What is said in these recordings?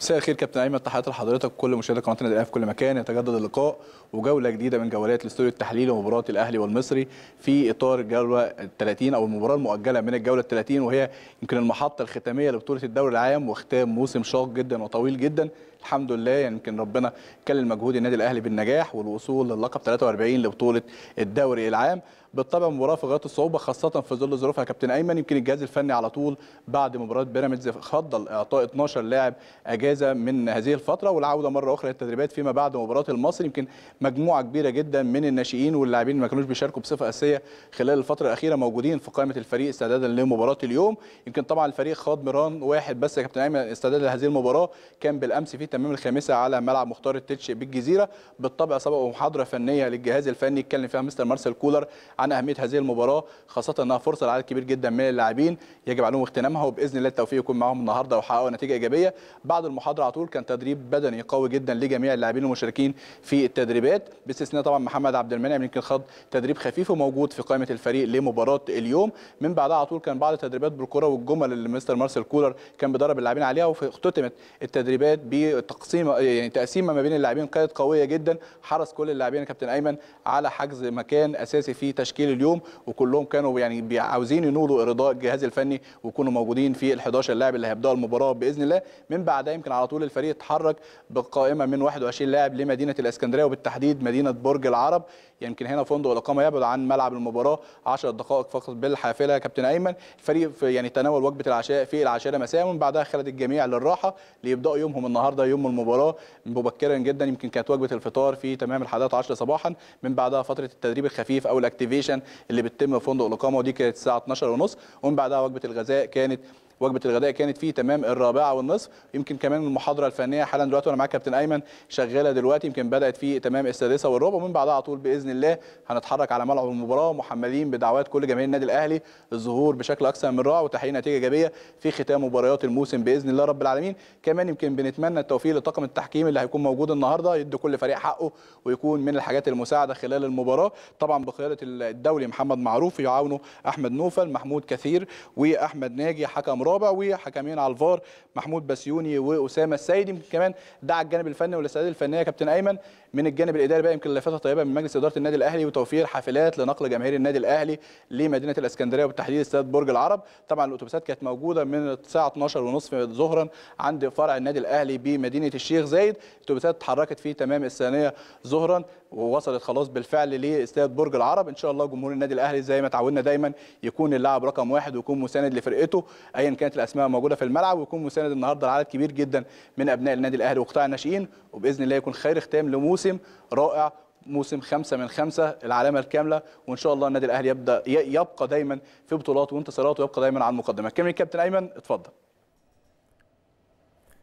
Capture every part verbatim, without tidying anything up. مساء الخير كابتن ايمن، تحيات لحضرتك وكل مشاهدي قناه النادي الاهلي في كل مكان. يتجدد اللقاء وجوله جديده من جولات الاستوديو التحليلي ومباراه الاهلي والمصري في اطار الجوله الثلاثين او المباراه المؤجله من الجوله الثلاثين، وهي يمكن المحطه الختاميه لبطوله الدوري العام وختام موسم شاق جدا وطويل جدا. الحمد لله، يعني يمكن ربنا كلل مجهود النادي الاهلي بالنجاح والوصول للقب ثلاثة وأربعين لبطوله الدوري العام. بالطبع مباراه في غايه الصعوبه خاصه في ظل ظروفها يا كابتن ايمن. يمكن الجهاز الفني على طول بعد مباراه بيراميدز فضل اعطاء اثناشر لاعب اجازه من هذه الفتره والعوده مره اخرى للتدريبات فيما بعد مباراه المصري. يمكن مجموعه كبيره جدا من الناشئين واللاعبين ما كانوش بيشاركوا بصفه اساسيه خلال الفتره الاخيره موجودين في قائمه الفريق استعدادا لمباراه اليوم. يمكن طبعا الفريق خاض مران واحد بس يا كابتن ايمن استعدادا لهذه المباراه، كان بالامس في تمام الخامسه على ملعب مختار التتش بالجزيره. بالطبع سبق محاضره فنيه للجهاز الفني اتكلم فيها مستر مارسيل كولر عن اهميه هذه المباراه، خاصه انها فرصه لعدد كبير جدا من اللاعبين يجب عليهم اغتنامها، وباذن الله التوفيق يكون معاهم النهارده ويحققوا نتيجه ايجابيه. بعد المحاضره على طول كان تدريب بدني قوي جدا لجميع اللاعبين المشاركين في التدريبات باستثناء طبعا محمد عبد المنعم، يمكن خاض تدريب خفيف وموجود في قائمه الفريق لمباراه اليوم. من بعدها على طول كان بعض التدريبات بالكره والجمل اللي مستر مارسيل كولر كان بيدرب اللاعبين عليها، واختتمت التدريبات بتقسيمه يعني تقسيمه ما بين اللاعبين قائد قويه جدا. حرص كل اللاعبين كابتن ايمن على حجز مكان اساسي في تشكيل اليوم، وكلهم كانوا يعني عاوزين ينولوا ارضاء الجهاز الفني ويكونوا موجودين في ال حداشر لاعب اللي هيبداوا المباراه باذن الله. من بعدها يمكن على طول الفريق اتحرك بقائمه من واحد وعشرين لاعب لمدينه الاسكندريه وبالتحديد مدينه برج العرب. يمكن هنا فندق الاقامه يبعد عن ملعب المباراه عشر دقائق فقط بالحافله كابتن ايمن. الفريق يعني تناول وجبه العشاء في العاشره مساء، ومن بعدها خلد الجميع للراحه ليبداوا يومهم النهارده يوم المباراه مبكرا جدا. يمكن كانت وجبه الفطار في تمام الحادية عشرة صباحا، من بعدها فتره التدريب الخفيف او الاكتيفيشن اللي بتتم في فندق الاقامه ودي كانت الساعه اتناشر وثلاثين، ومن بعدها وجبه الغذاء كانت وجبه الغداء كانت في تمام الرابعه والنصف. يمكن كمان المحاضره الفنيه حالا دلوقتي وانا معاك كابتن ايمن شغاله دلوقتي، يمكن بدات في تمام السادسه والربع، ومن بعدها على طول باذن الله هنتحرك على ملعب المباراه محملين بدعوات كل جماهير النادي الاهلي الظهور بشكل اكثر من رائع وتحقيق نتيجه ايجابيه في ختام مباريات الموسم باذن الله رب العالمين. كمان يمكن بنتمنى التوفيق لطاقم التحكيم اللي هيكون موجود النهارده، يدي كل فريق حقه ويكون من الحاجات المساعده خلال المباراه طبعا بقياده الدولي محمد معروف، يعاونه احمد نوفل، محمود كثير واحمد ناجي حكم رابع، وحكمين على الفار محمود بسيوني واسامه السيدي. يمكن كمان ده على الجانب الفني والاستعداد الفنيه كابتن ايمن. من الجانب الاداري بقى يمكن لافته طيبه من مجلس اداره النادي الاهلي وتوفير حافلات لنقل جماهير النادي الاهلي لمدينه الاسكندريه وبالتحديد استاد برج العرب. طبعا الاتوبيسات كانت موجوده من الساعه اتناشر وثلاثين ظهرا عند فرع النادي الاهلي بمدينه الشيخ زايد، الاتوبيسات اتحركت في تمام الثانيه ظهرا ووصلت خلاص بالفعل لاستاد برج العرب. ان شاء الله جمهور النادي الاهلي زي ما تعودنا دايما يكون اللاعب رقم واحد ويكون مساند لفرقته ايا كانت الاسماء موجوده في الملعب، ويكون مساند النهارده لعدد كبير جدا من ابناء النادي الاهلي وقطاع الناشئين، وباذن الله يكون خير ختام لموسم رائع، موسم خمسة من خمسة العلامه الكامله، وان شاء الله النادي الاهلي يبدا يبقى دايما في بطولات وانتصارات ويبقى دايما على المقدمه. كمل كابتن ايمن، اتفضل.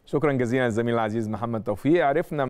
شكرا جزيلا للزميل العزيز محمد توفيق. عرفنا